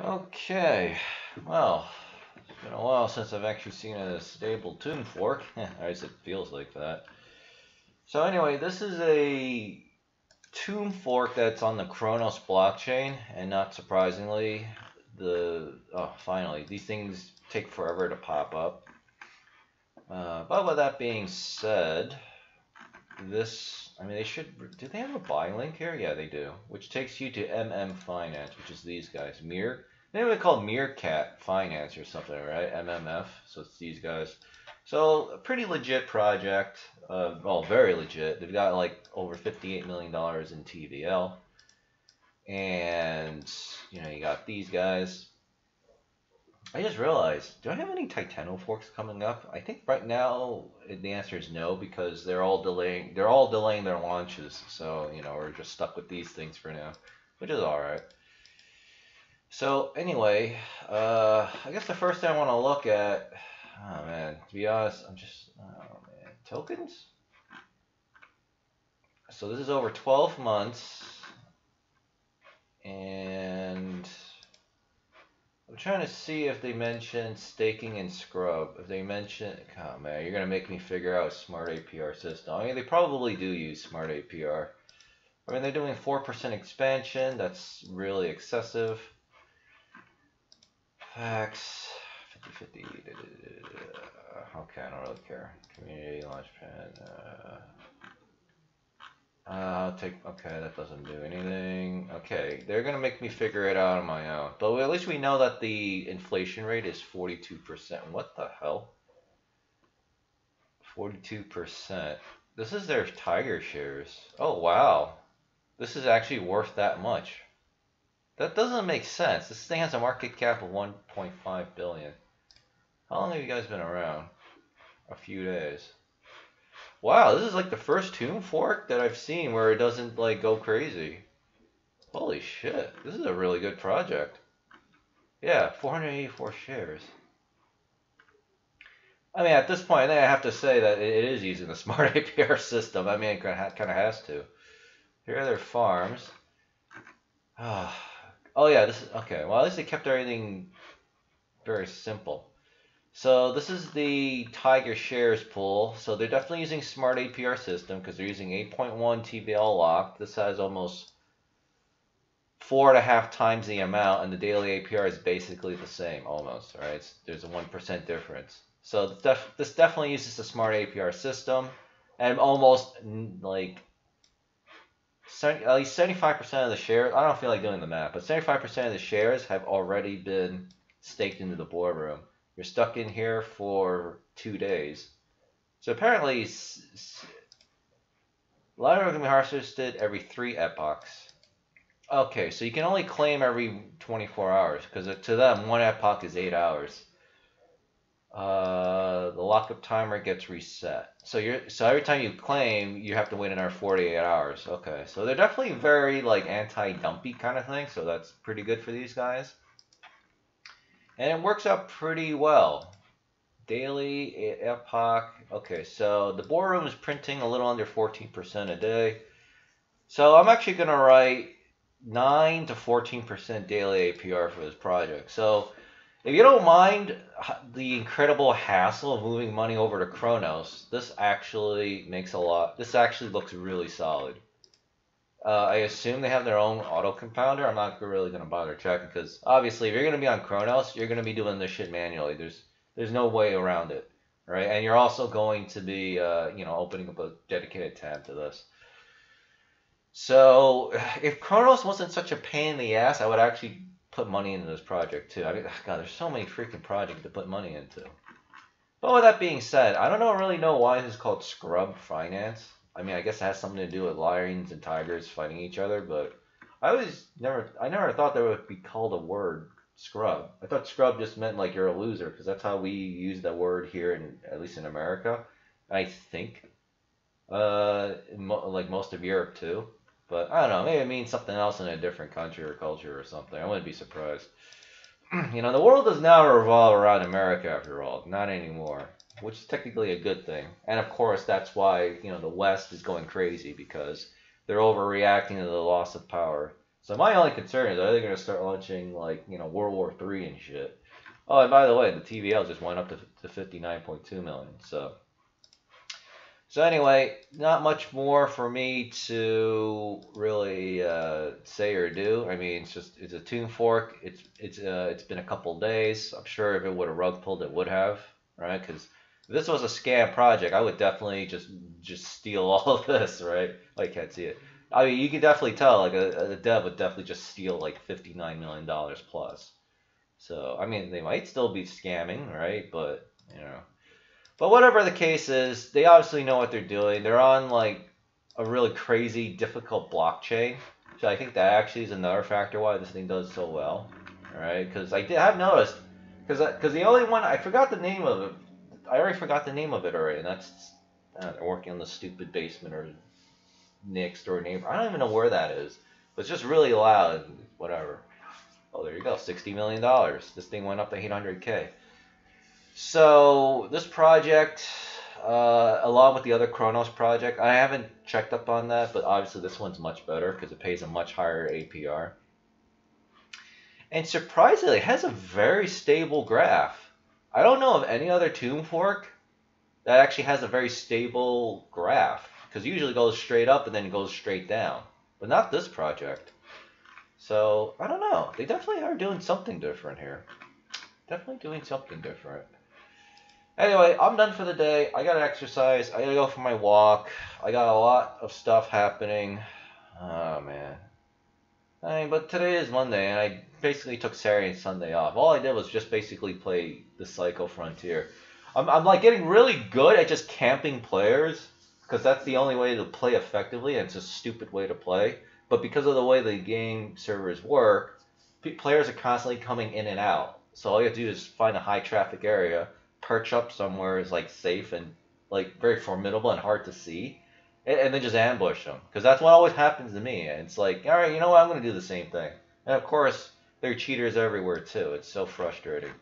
Okay, well, it's been a while since I've actually seen a stable tune fork. At least it feels like that. So anyway, this is a tune fork that's on the Cronos blockchain, and not surprisingly, finally, these things take forever to pop up. But with that being said, do they have a buy link here? Yeah, they do, which takes you to MM Finance, which is these guys. Maybe they're called Meerkat Finance or something, right? MMF, so it's these guys. So a pretty legit project, well, very legit. They've got like over $58 million in TVL. And, you know, you got these guys. I just realized, do I have any Titano forks coming up? I think right now the answer is no, because they're all delaying their launches. So, you know, we're just stuck with these things for now, which is all right. So anyway, I guess the first thing I want to look at, oh man, to be honest, tokens. So this is over 12 months, and I'm trying to see if they mention staking and Scrub. If they mention, oh man, you're gonna make me figure out Smart APR system. I mean, they probably do use Smart APR. I mean, they're doing 4% expansion. That's really excessive. Facts, 50/50. Okay, I don't really care. Community launchpad. I'll take, okay, that doesn't do anything. Okay, they're gonna make me figure it out on my own. But at least we know that the inflation rate is 42%. What the hell? 42%. This is their Tiger Shares. Oh wow, this is actually worth that much. That doesn't make sense. This thing has a market cap of 1.5 billion. How long have you guys been around? A few days. Wow, this is like the first tune fork that I've seen where it doesn't like go crazy. Holy shit, this is a really good project. Yeah, 484 shares. I mean, at this point, I have to say that it is using the Smart APR system. I mean, it kind of has to. Here are their farms. Oh yeah, this is, okay, well at least they kept everything very simple. So this is the Tiger Shares pool. So they're definitely using Smart APR system because they're using 8.1 TVL locked. This has almost 4.5 times the amount, and the daily APR is basically the same almost, right? There's a 1% difference. So this definitely uses the Smart APR system, and almost like at least 75% of the shares, I don't feel like doing the math, but 75% of the shares have already been staked into the boardroom. You're stuck in here for 2 days. So apparently, a lot of them can be harvested every 3 epochs. Okay, so you can only claim every 24 hours, because to them, 1 epoch is 8 hours. The lockup timer gets reset. So every time you claim, you have to wait another 48 hours. Okay, so they're definitely very like anti-dumpy kind of thing. So that's pretty good for these guys, and it works out pretty well. Daily epoch. Okay, so the boardroom is printing a little under 14% a day. So I'm actually gonna write 9 to 14% daily APR for this project. So if you don't mind the incredible hassle of moving money over to Cronos, this actually makes a lot. This actually looks really solid. I assume they have their own auto compounder. I'm not really going to bother checking because obviously, if you're going to be on Cronos, you're going to be doing this shit manually. There's no way around it, right? And you're also going to be, you know, opening up a dedicated tab to this. So if Cronos wasn't such a pain in the ass, I would actually put money into this project too. I mean, God, there's so many freaking projects to put money into. But with that being said, I don't really know why this is called Scrub Finance. I mean, I guess it has something to do with lions and tigers fighting each other, but I never thought there would be called a word scrub. I thought scrub just meant like you're a loser, because that's how we use the word here, at least in America, I think. Like most of Europe too. But I don't know, maybe it means something else in a different country or culture or something. I wouldn't be surprised. You know, the world does now revolve around America after all, not anymore, which is technically a good thing. And of course, that's why, you know, the West is going crazy because they're overreacting to the loss of power. So my only concern is, are they going to start launching, like, you know, World War III and shit? Oh, and by the way, the TVL just went up to 59.2 million. So anyway, not much more for me to really say or do. I mean, it's a tune fork. It's been a couple days. I'm sure if it would have rug pulled, it would have, right? Because if this was a scam project, I would definitely just steal all of this, right? I can't see it. I mean, you can definitely tell, like, a dev would definitely just steal, like, $59 million plus. So, I mean, they might still be scamming, right? But, you know. But whatever the case is, they obviously know what they're doing. They're on, like, a really crazy, difficult blockchain. So I think that actually is another factor why this thing does so well. All right? Because I have noticed, because the only one, I forgot the name of it. I already forgot the name of it already. And that's, they're working on the stupid basement or next door neighbor. I don't even know where that is, but it's just really loud and whatever. Oh, there you go, $60 million. This thing went up to 800K. So this project, along with the other Cronos project, I haven't checked up on that, but obviously this one's much better because it pays a much higher APR. And surprisingly, it has a very stable graph. I don't know of any other Tune Fork that actually has a very stable graph. Because usually it goes straight up and then it goes straight down. But not this project. So, I don't know. They definitely are doing something different here. Definitely doing something different. Anyway, I'm done for the day. I gotta exercise. I gotta go for my walk. I got a lot of stuff happening. Oh, man. I mean, but today is Monday and I basically took Saturday and Sunday off. All I did was just basically play the Psycho Frontier. I'm like getting really good at just camping players. Because that's the only way to play effectively, and it's a stupid way to play. But because of the way the game servers work, players are constantly coming in and out. So all you have to do is find a high traffic area, perch up somewhere is like safe and like very formidable and hard to see, and then just ambush them. Because that's what always happens to me. And it's like, all right, you know what? I'm going to do the same thing. And of course, there are cheaters everywhere too. It's so frustrating.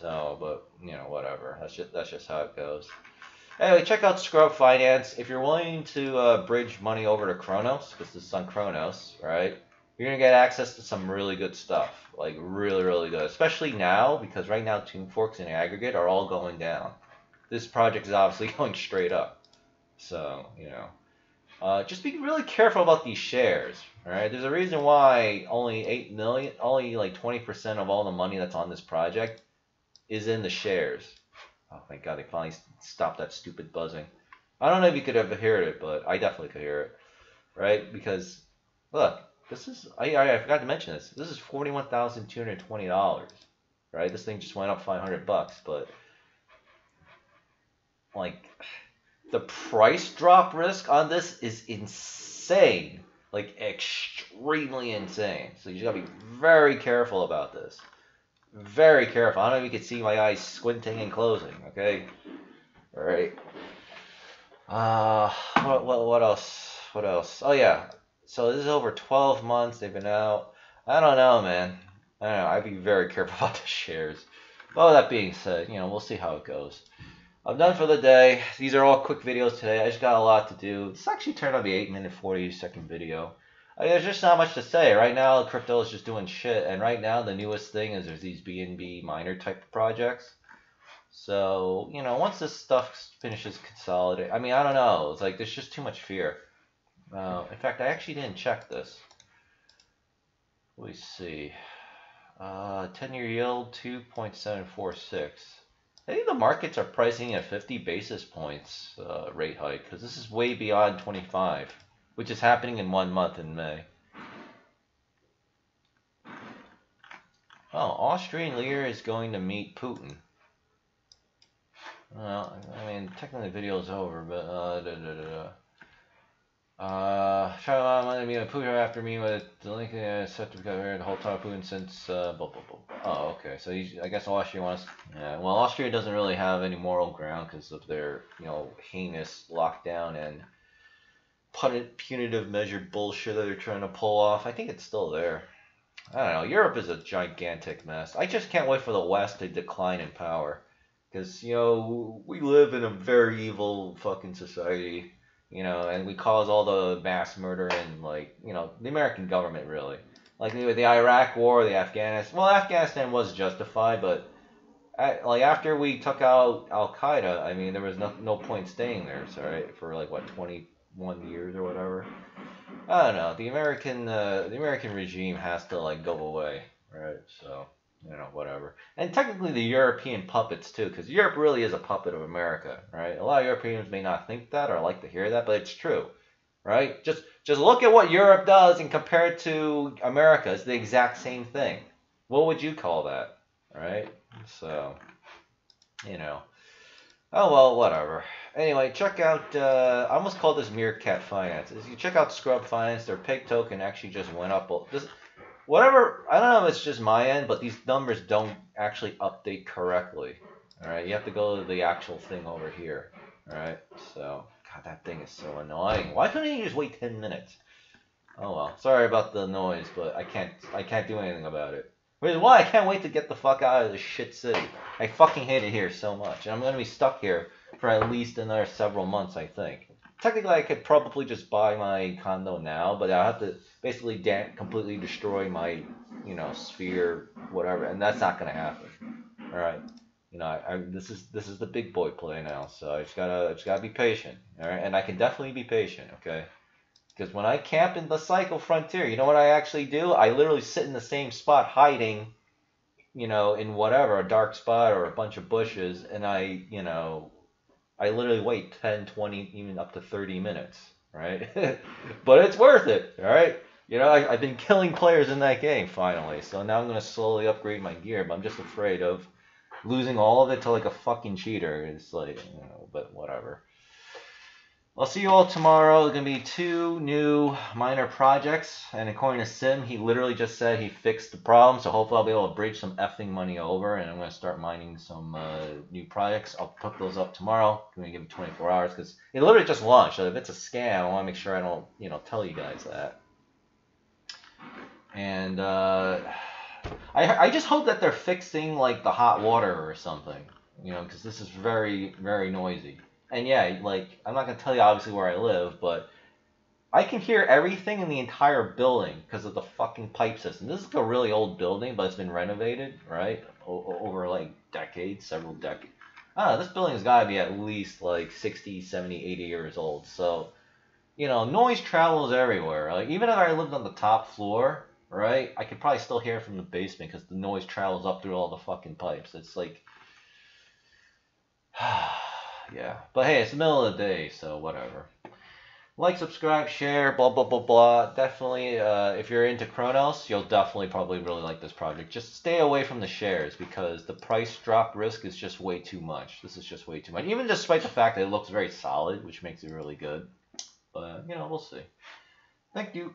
So, but you know, whatever. That's just how it goes. Anyway, check out Scrub Finance. If you're willing to bridge money over to Cronos, because this is on Cronos, right? You're going to get access to some really good stuff. Like, really, really good. Especially now, because right now Tune Forks in aggregate are all going down. This project is obviously going straight up. So, you know. Just be really careful about these shares, right? There's a reason why only 8 million, only like 20% of all the money that's on this project is in the shares. Oh, thank God, they finally stopped that stupid buzzing. I don't know if you could ever hear it, but I definitely could hear it, right? Because, look, this is, I forgot to mention this. This is $41,220, right? This thing just went up 500 bucks, but, like, the price drop risk on this is insane. Like, extremely insane. So you just gotta be very careful about this. Very careful. I don't know if you can see my eyes squinting and closing, okay? All right. What else? What else? Oh, yeah. So this is over 12 months. They've been out. I don't know, man. I don't know. I'd be very careful about the shares. Well, that being said, you know, we'll see how it goes. I'm done for the day. These are all quick videos today. I just got a lot to do. This actually turned out to be 8-minute, 40-second video. I mean, there's just not much to say. Right now, crypto is just doing shit. And right now, the newest thing is there's these BNB miner type projects. So, you know, once this stuff finishes consolidating, I mean, I don't know. It's like there's just too much fear. In fact, I actually didn't check this. Let me see. 10-year yield, 2.746. I think the markets are pricing a 50 basis points rate hike because this is way beyond 25. Which is happening in 1 month in May. Oh, Austrian lira is going to meet Putin. Well, I mean, technically the video is over, but China wanted to meet with Putin after meeting with the Lincoln and set to become the whole time Putin since blah, blah, blah. Oh, okay. So I guess Austria wants. Yeah. Well, Austria doesn't really have any moral ground because of their, you know, heinous lockdown and punitive measure bullshit that they're trying to pull off. I think it's still there. I don't know. Europe is a gigantic mess. I just can't wait for the West to decline in power. Because, you know, we live in a very evil fucking society. you know, and we caused all the mass murder and, like, you know, the American government, really. Like, the Iraq war, the Afghanistan... Well, Afghanistan was justified, but, like, after we took out Al-Qaeda, I mean, there was no point staying there, sorry, for, like, what, 21 years or whatever? I don't know. The American regime has to, like, go away, right? So, you know, whatever. And technically the European puppets, too, because Europe really is a puppet of America, right? A lot of Europeans may not think that or like to hear that, but it's true, right? Just look at what Europe does and compare it to America. It's the exact same thing. What would you call that, right? So, you know. Oh, well, whatever. Anyway, check out, I almost called this Meerkat Finance. If you check out Scrub Finance, their pig token actually just went up. Just, whatever, I don't know if it's just my end, but these numbers don't actually update correctly. All right, you have to go to the actual thing over here. All right, so, God, that thing is so annoying. Why couldn't you just wait 10 minutes? Oh, well, sorry about the noise, but I can't do anything about it. Which is why I can't wait to get the fuck out of this shit city. I fucking hate it here so much. And I'm going to be stuck here for at least another several months, I think. Technically, I could probably just buy my condo now, but I'll have to basically completely destroy my, you know, sphere, whatever. And that's not going to happen. All right. You know, this is the big boy play now, so I just gotta be patient. All right. And I can definitely be patient, okay? Because when I camp in the Psycho Frontier, you know what I actually do? I literally sit in the same spot hiding, you know, in whatever, a dark spot or a bunch of bushes, and I literally wait 10, 20, even up to 30 minutes, right? But it's worth it, all right? You know, I've been killing players in that game, finally. So now I'm going to slowly upgrade my gear, but I'm just afraid of losing all of it to, like, a fucking cheater. It's like, you know, but whatever. I'll see you all tomorrow. There's going to be 2 new minor projects, and according to Sim, he literally just said he fixed the problem, so hopefully I'll be able to bridge some effing money over, and I'm going to start mining some new projects. I'll put those up tomorrow. I'm going to give them 24 hours, because it literally just launched, so if it's a scam, I want to make sure I don't, you know, tell you guys that. And I just hope that they're fixing, like, the hot water or something, you know, because this is very, very noisy. And yeah, like, I'm not going to tell you obviously where I live, but I can hear everything in the entire building because of the fucking pipe system. This is a really old building, but it's been renovated, right? Over, like, decades, several decades. I don't know, this building's got to be at least, like, 60, 70, 80 years old. So, you know, noise travels everywhere. Like, even if I lived on the top floor, right, I could probably still hear it from the basement because the noise travels up through all the fucking pipes. It's like... Yeah, but hey, it's the middle of the day, so whatever. Like, subscribe, share, blah, blah, blah, blah. Definitely, if you're into Cronos, you'll definitely probably really like this project. Just stay away from the shares because the price drop risk is just way too much. This is just way too much. Even despite the fact that it looks very solid, which makes it really good. But, you know, we'll see. Thank you.